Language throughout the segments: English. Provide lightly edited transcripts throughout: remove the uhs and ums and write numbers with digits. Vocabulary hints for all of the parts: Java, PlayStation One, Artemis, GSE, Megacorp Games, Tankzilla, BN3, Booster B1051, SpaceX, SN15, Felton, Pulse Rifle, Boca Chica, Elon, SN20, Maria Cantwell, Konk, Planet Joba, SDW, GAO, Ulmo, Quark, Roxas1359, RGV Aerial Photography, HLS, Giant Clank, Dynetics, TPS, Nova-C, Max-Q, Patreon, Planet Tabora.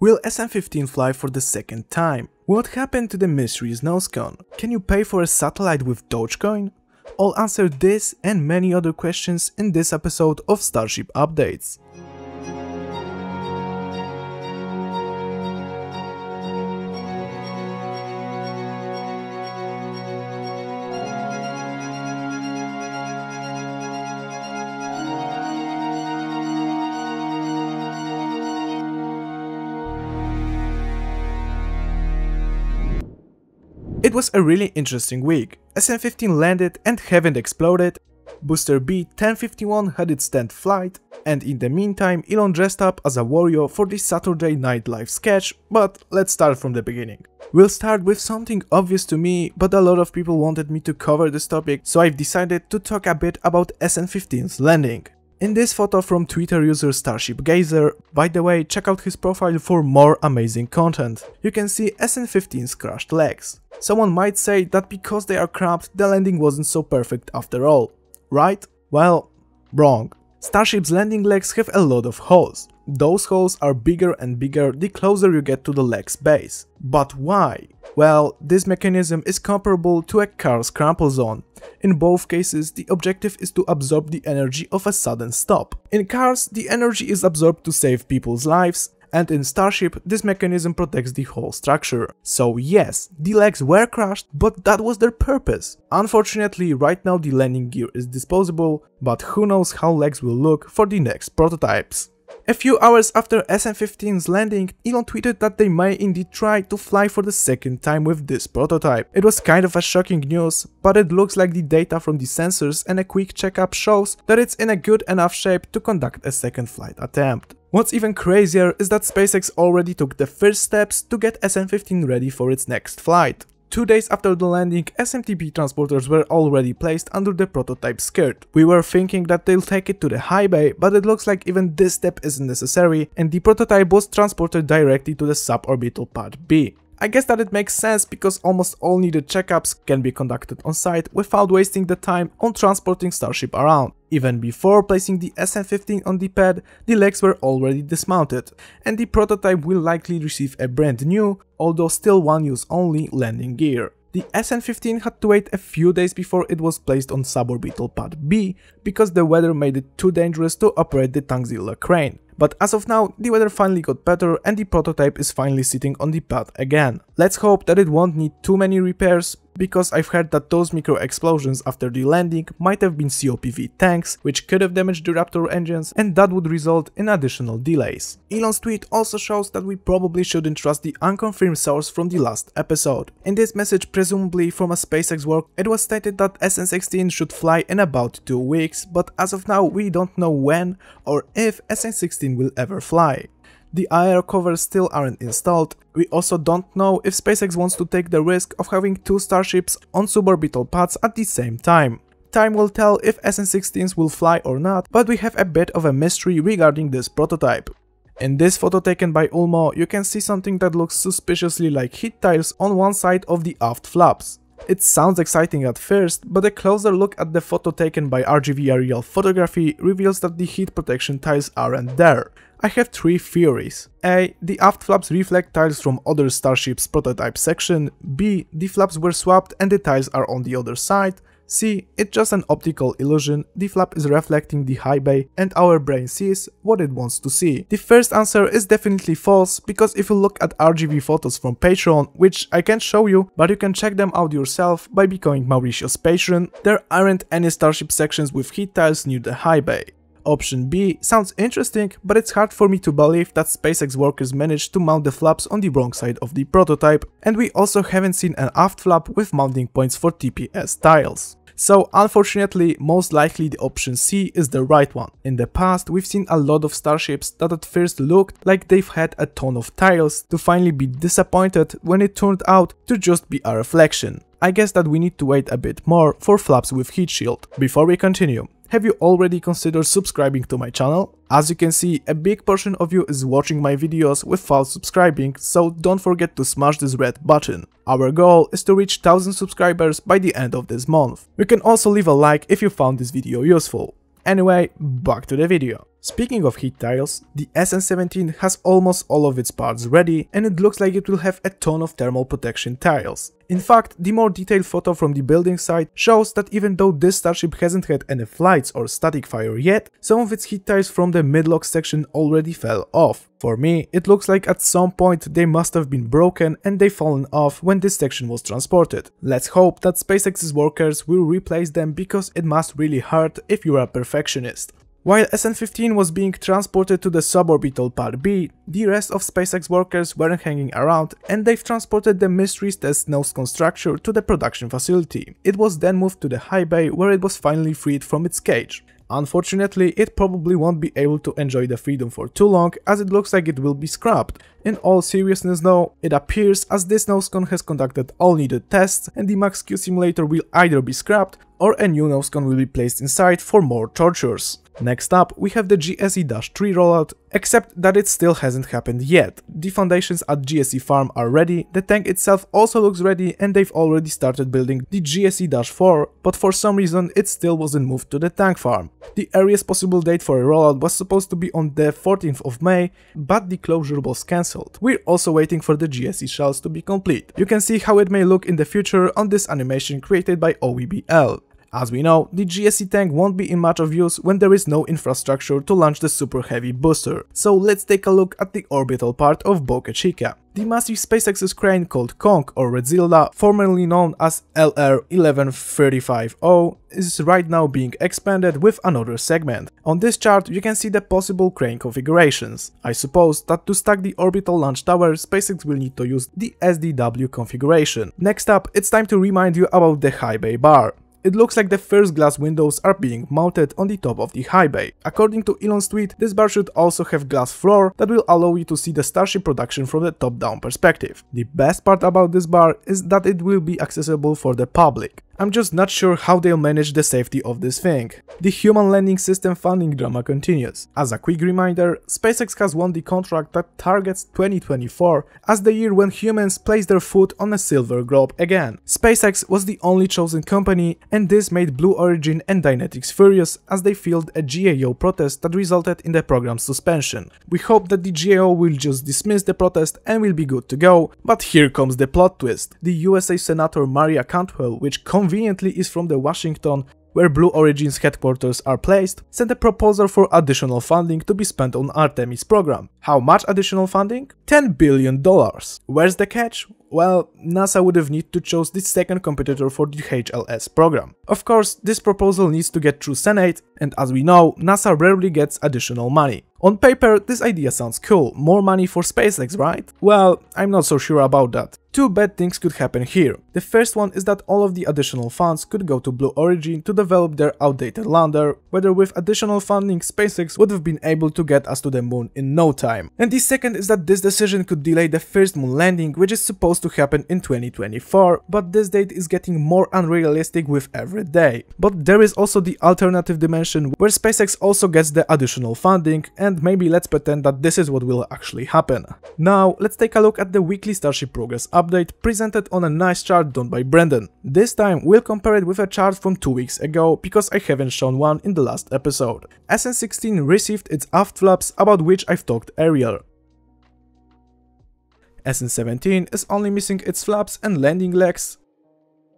Will SN15 fly for the second time? What happened to the mysterious nosecone? Can you pay for a satellite with Dogecoin? I'll answer this and many other questions in this episode of Starship Updates. It was a really interesting week. SN15 landed and haven't exploded, Booster B1051 had its 10th flight, and in the meantime Elon dressed up as a warrior for the Saturday Night Live sketch, but let's start from the beginning. We'll start with something obvious to me, but a lot of people wanted me to cover this topic, so I've decided to talk a bit about SN15's landing. In this photo from Twitter user StarshipGazer, by the way, check out his profile for more amazing content, you can see SN15's crushed legs. Someone might say that because they are cramped, the landing wasn't so perfect after all, right? Well, wrong. Starship's landing legs have a lot of holes. Those holes are bigger and bigger the closer you get to the leg's base. But why? Well, this mechanism is comparable to a car's crumple zone. In both cases, the objective is to absorb the energy of a sudden stop. In cars, the energy is absorbed to save people's lives, and in Starship, this mechanism protects the whole structure. So yes, the legs were crushed, but that was their purpose. Unfortunately, right now the landing gear is disposable, but who knows how legs will look for the next prototypes. A few hours after SN15's landing, Elon tweeted that they may indeed try to fly for the second time with this prototype. It was kind of a shocking news, but it looks like the data from the sensors and a quick checkup shows that it's in a good enough shape to conduct a second flight attempt. What's even crazier is that SpaceX already took the first steps to get SN15 ready for its next flight. 2 days after the landing, SMTP transporters were already placed under the prototype skirt. We were thinking that they'll take it to the high bay, but it looks like even this step isn't necessary and the prototype was transported directly to the suborbital pad B. I guess that it makes sense because almost all needed checkups can be conducted on site without wasting the time on transporting Starship around. Even before placing the SN15 on the pad, the legs were already dismounted, and the prototype will likely receive a brand new, although still one use only, landing gear. The SN15 had to wait a few days before it was placed on suborbital pad B, because the weather made it too dangerous to operate the Tankzilla crane. But as of now, the weather finally got better and the prototype is finally sitting on the pad again. Let's hope that it won't need too many repairs, because I've heard that those micro explosions after the landing might have been COPV tanks, which could have damaged the Raptor engines, and that would result in additional delays. Elon's tweet also shows that we probably shouldn't trust the unconfirmed source from the last episode. In this message, presumably from a SpaceX work, it was stated that SN16 should fly in about 2 weeks, but as of now we don't know when or if SN16 will ever fly. The IR covers still aren't installed. We also don't know if SpaceX wants to take the risk of having two Starships on suborbital pads at the same time. Time will tell if SN16s will fly or not, but we have a bit of a mystery regarding this prototype. In this photo taken by Ulmo, you can see something that looks suspiciously like heat tiles on one side of the aft flaps. It sounds exciting at first, but a closer look at the photo taken by RGV Aerial Photography reveals that the heat protection tiles aren't there. I have three theories. A. The aft flaps reflect tiles from other Starship's prototype section. B. The flaps were swapped and the tiles are on the other side. C. It's just an optical illusion, the flap is reflecting the high bay and our brain sees what it wants to see. The first answer is definitely false, because if you look at RGB photos from Patreon, which I can't show you, but you can check them out yourself by becoming Mauritius patron, there aren't any Starship sections with heat tiles near the high bay. Option B sounds interesting, but it's hard for me to believe that SpaceX workers managed to mount the flaps on the wrong side of the prototype, and we also haven't seen an aft flap with mounting points for TPS tiles. So unfortunately, most likely the option C is the right one. In the past, we've seen a lot of Starships that at first looked like they've had a ton of tiles, to finally be disappointed when it turned out to just be a reflection. I guess that we need to wait a bit more for flaps with heat shield. Before we continue, have you already considered subscribing to my channel? As you can see, a big portion of you is watching my videos without subscribing, so don't forget to smash this red button. Our goal is to reach 1000 subscribers by the end of this month. You can also leave a like if you found this video useful. Anyway, back to the video. Speaking of heat tiles, the SN17 has almost all of its parts ready and it looks like it will have a ton of thermal protection tiles. In fact, the more detailed photo from the building site shows that even though this Starship hasn't had any flights or static fire yet, some of its heat tiles from the midlock section already fell off. For me, it looks like at some point they must have been broken and they fallen off when this section was transported. Let's hope that SpaceX's workers will replace them because it must really hurt if you're a perfectionist. While SN15 was being transported to the suborbital Part B, the rest of SpaceX workers weren't hanging around and they've transported the Mysteries Test Nose-Cone structure to the production facility. It was then moved to the high bay where it was finally freed from its cage. Unfortunately, it probably won't be able to enjoy the freedom for too long as it looks like it will be scrapped. In all seriousness though, it appears as this nose-cone has conducted all needed tests and the Max-Q simulator will either be scrapped or a new nose-cone will be placed inside for more tortures. Next up, we have the GSE-3 rollout, except that it still hasn't happened yet. The foundations at GSE farm are ready, the tank itself also looks ready and they've already started building the GSE-4, but for some reason it still wasn't moved to the tank farm. The earliest possible date for a rollout was supposed to be on the 14th of May, but the closure was cancelled. We're also waiting for the GSE shells to be complete. You can see how it may look in the future on this animation created by OEBL. As we know, the GSE tank won't be in much of use when there is no infrastructure to launch the super heavy booster, so let's take a look at the orbital part of Boca Chica. The massive SpaceX's crane called Konk or Red Zilda, formerly known as LR1135O, is right now being expanded with another segment. On this chart you can see the possible crane configurations. I suppose that to stack the orbital launch tower SpaceX will need to use the SDW configuration. Next up, it's time to remind you about the high bay bar. It looks like the first glass windows are being mounted on the top of the high bay. According to Elon's tweet, this bar should also have glass floor that will allow you to see the Starship production from the top-down perspective. The best part about this bar is that it will be accessible for the public. I'm just not sure how they'll manage the safety of this thing. The human landing system funding drama continues. As a quick reminder, SpaceX has won the contract that targets 2024 as the year when humans place their foot on a silver globe again. SpaceX was the only chosen company and this made Blue Origin and Dynetics furious as they filed a GAO protest that resulted in the program's suspension. We hope that the GAO will just dismiss the protest and will be good to go, but here comes the plot twist. The USA Senator Maria Cantwell, which conveniently is from the Washington, where Blue Origin's headquarters are placed, sent a proposal for additional funding to be spent on Artemis program. How much additional funding? $10 billion. Where's the catch? Well, NASA would have needed to choose the second competitor for the HLS program. Of course, this proposal needs to get through Senate, and as we know, NASA rarely gets additional money. On paper, this idea sounds cool, more money for SpaceX, right? Well, I'm not so sure about that. Two bad things could happen here. The first one is that all of the additional funds could go to Blue Origin to develop their outdated lander, whether with additional funding SpaceX would have been able to get us to the moon in no time. And the second is that this decision could delay the first moon landing, which is supposed to happen in 2024, but this date is getting more unrealistic with every day. But there is also the alternative dimension where SpaceX also gets the additional funding, and maybe let's pretend that this is what will actually happen. Now let's take a look at the weekly Starship progress update presented on a nice chart done by Brendan. This time we'll compare it with a chart from 2 weeks ago because I haven't shown one in the last episode. SN16 received its aft flaps, about which I've talked earlier. SN17 is only missing its flaps and landing legs.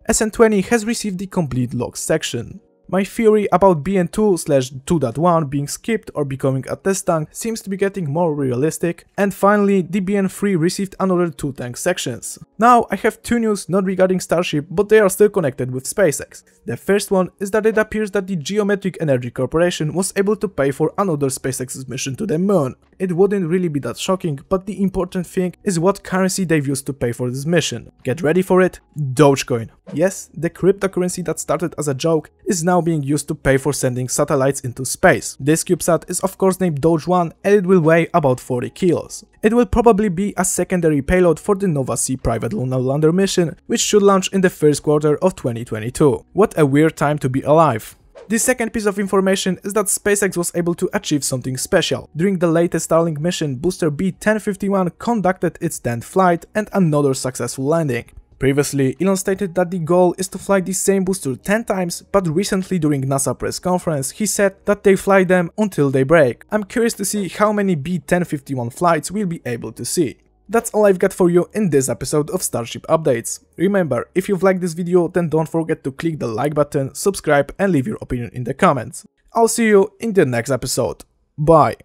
SN20 has received the complete lock section. My theory about BN2/2.1 being skipped or becoming a test tank seems to be getting more realistic. And finally, the BN3 received another 2 tank sections. Now I have two news not regarding Starship, but they are still connected with SpaceX. The first one is that it appears that the Geometric Energy Corporation was able to pay for another SpaceX's mission to the moon. It wouldn't really be that shocking, but the important thing is what currency they've used to pay for this mission. Get ready for it, Dogecoin. Yes, the cryptocurrency that started as a joke is now being used to pay for sending satellites into space. This CubeSat is of course named Doge1 and it will weigh about 40 kilos. It will probably be a secondary payload for the Nova-C private lunar lander mission, which should launch in the first quarter of 2022. What a weird time to be alive. The second piece of information is that SpaceX was able to achieve something special. During the latest Starlink mission, Booster B1051 conducted its 10th flight and another successful landing. Previously, Elon stated that the goal is to fly the same booster 10 times, but recently during NASA press conference he said that they fly them until they break. I'm curious to see how many B1051 flights we'll be able to see. That's all I've got for you in this episode of Starship Updates. Remember, if you've liked this video, then don't forget to click the like button, subscribe and leave your opinion in the comments. I'll see you in the next episode. Bye!